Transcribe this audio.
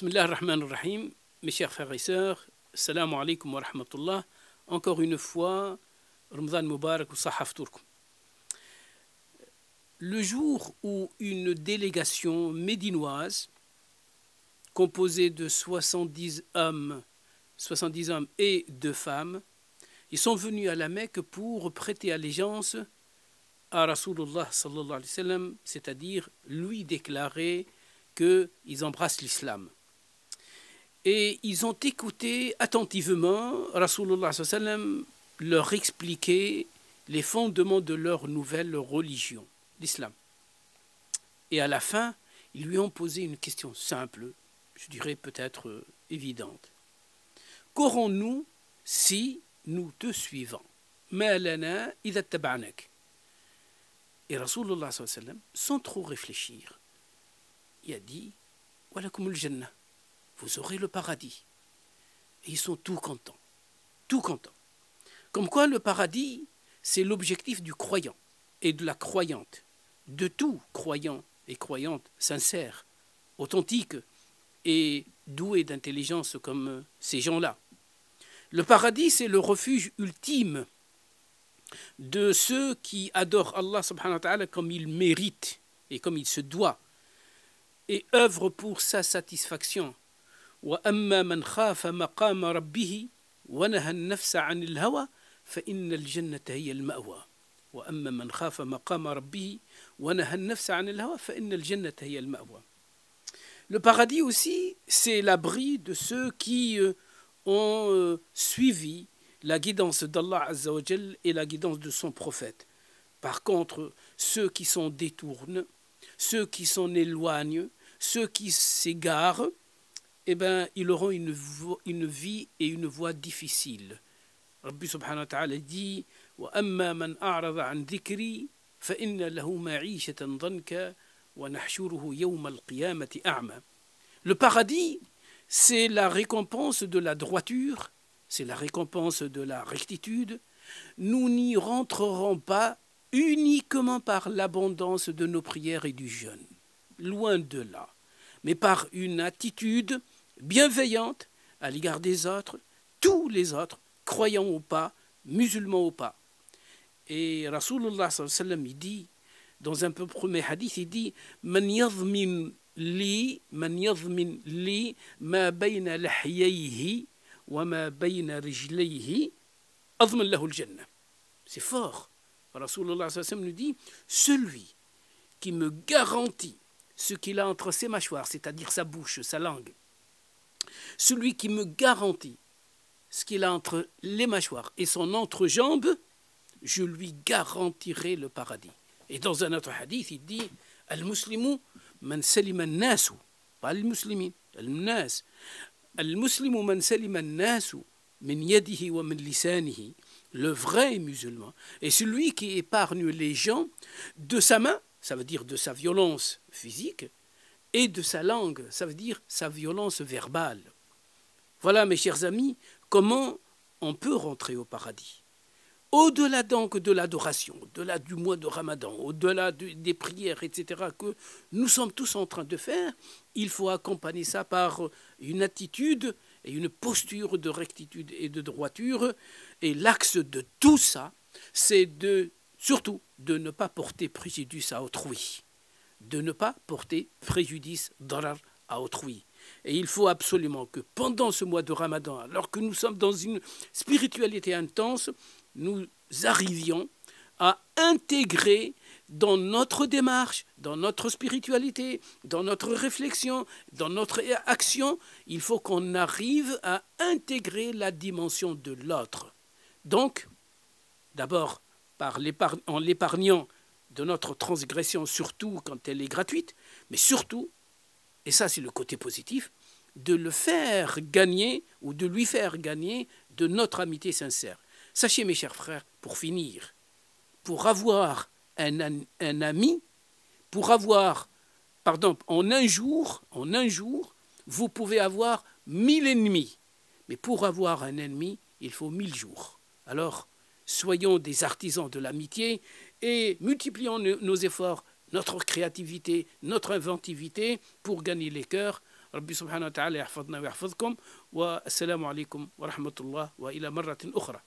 Bismillah ar-Rahman ar-Rahim, mes chers frères et sœurs, Assalamu alaikum wa rahmatullah. Encore une fois, Ramadan Mubarak ou Sahaf Turkum. Le jour où une délégation médinoise, composée de 70 hommes et 2 femmes, ils sont venus à la Mecque pour prêter allégeance à Rasulullah sallallahu alayhi wa sallam, c'est-à-dire lui déclarer qu'ils embrassent l'islam. Et ils ont écouté attentivement Rasulullah sallallahu alayhi wa sallam leur expliquer les fondements de leur nouvelle religion, l'islam. Et à la fin, ils lui ont posé une question simple, je dirais peut-être évidente. Qu'aurons-nous si nous te suivons? Ma lana idha taba'anak. Et Rasulullah sallallahu alayhi wa sallam, sans trop réfléchir, il a dit « Walakumul jannah, vous aurez le paradis. » Et ils sont tout contents, tout contents. Comme quoi le paradis, c'est l'objectif du croyant et de la croyante, de tout croyant et croyante sincère, authentique et doué d'intelligence comme ces gens-là. Le paradis, c'est le refuge ultime de ceux qui adorent Allah subhanahu wa ta'ala comme il mérite et comme il se doit et œuvrent pour sa satisfaction. Le paradis aussi, c'est l'abri de ceux qui ont suivi la guidance d'Allah Azza wa Jal et la guidance de son prophète. Par contre, ceux qui s'en détournent, ceux qui s'en éloignent, ceux qui s'égarent, eh bien, ils auront une vie et une voie difficile. Rabbi subhanahu wa ta'ala dit wa amma man a'rada an dhikri fa inna lahu ma'ishatan dhanka wa nahshuruhu yawm al-qiyamati a'ma. Le paradis, c'est la récompense de la droiture, c'est la récompense de la rectitude. Nous n'y rentrerons pas uniquement par l'abondance de nos prières et du jeûne, loin de là, mais par une attitude bienveillante à l'égard des autres, tous les autres, croyants ou pas, musulmans ou pas. Et Rasulullah sallallahu alayhi wa sallam, il dit, dans un peu premier hadith, il dit « Man yazmin li ma bayna lahiyayhi » C'est fort. Rasulullah nous dit, celui qui me garantit ce qu'il a entre ses mâchoires, c'est-à-dire sa bouche, sa langue, celui qui me garantit ce qu'il a entre les mâchoires et son entrejambe, je lui garantirai le paradis. Et dans un autre hadith, il dit, al-muslimu man salima nasu, pas al-muslimin, al-nas. Le vrai musulman est celui qui épargne les gens de sa main, ça veut dire de sa violence physique, et de sa langue, ça veut dire sa violence verbale. Voilà, mes chers amis, comment on peut rentrer au paradis. Au-delà donc de l'adoration, au-delà du mois de Ramadan, au-delà des prières, etc., que nous sommes tous en train de faire, il faut accompagner ça par une attitude et une posture de rectitude et de droiture. Et l'axe de tout ça, c'est surtout de ne pas porter préjudice à autrui, de ne pas porter préjudice à autrui. Et il faut absolument que pendant ce mois de Ramadan, alors que nous sommes dans une spiritualité intense, nous arrivions à intégrer dans notre démarche, dans notre spiritualité, dans notre réflexion, dans notre action, il faut qu'on arrive à intégrer la dimension de l'autre. Donc, d'abord, en l'épargnant de notre transgression, surtout quand elle est gratuite, mais surtout, et ça c'est le côté positif, de le faire gagner ou de lui faire gagner de notre amitié sincère. Sachez, mes chers frères, pour finir, pour avoir un ami, pour avoir, pardon, en un jour, vous pouvez avoir 1000 ennemis. Mais pour avoir un ennemi, il faut 1000 jours. Alors, soyons des artisans de l'amitié et multiplions nos efforts, notre créativité, notre inventivité pour gagner les cœurs ربي سبحانه وتعالى يحفظنا ويحفظكم، والسلام عليكم ورحمة الله وإلى مرة أخرى.